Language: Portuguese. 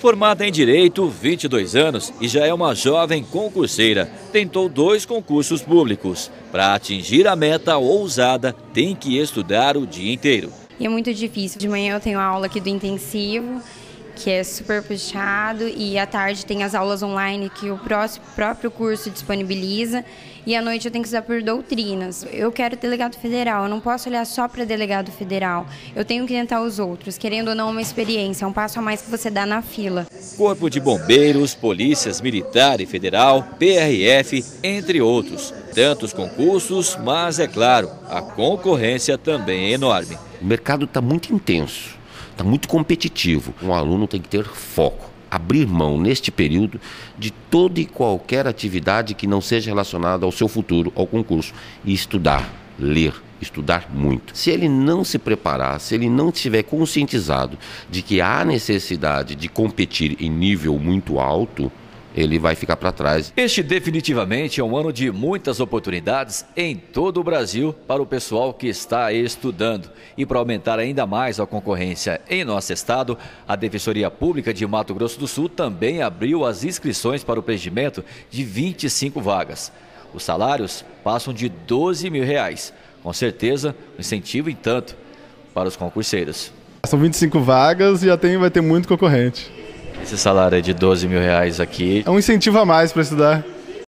Formada em Direito, 22 anos, e já é uma jovem concurseira. Tentou 2 concursos públicos. Para atingir a meta ousada, tem que estudar o dia inteiro. E é muito difícil. De manhã eu tenho a aula aqui do intensivo, que é super puxado, e à tarde tem as aulas online que o próprio curso disponibiliza, e à noite eu tenho que estudar por doutrinas. Eu quero delegado federal, eu não posso olhar só para delegado federal, eu tenho que tentar os outros, querendo ou não uma experiência, é um passo a mais que você dá na fila. Corpo de Bombeiros, Polícias Militar e Federal, PRF, entre outros. Tantos concursos, mas é claro, a concorrência também é enorme. O mercado está muito intenso. Está muito competitivo. Um aluno tem que ter foco, abrir mão neste período de toda e qualquer atividade que não seja relacionada ao seu futuro, ao concurso, e estudar, ler, estudar muito. Se ele não se preparar, se ele não estiver conscientizado de que há necessidade de competir em nível muito alto, ele vai ficar para trás. Este definitivamente é um ano de muitas oportunidades em todo o Brasil para o pessoal que está estudando. E para aumentar ainda mais a concorrência em nosso estado, a Defensoria Pública de Mato Grosso do Sul também abriu as inscrições para o preenchimento de 25 vagas. Os salários passam de R$ 12.000. Com certeza, um incentivo em tanto para os concurseiros. São 25 vagas e vai ter muito concorrente. Esse salário é de R$ 12.000 aqui. É um incentivo a mais para estudar.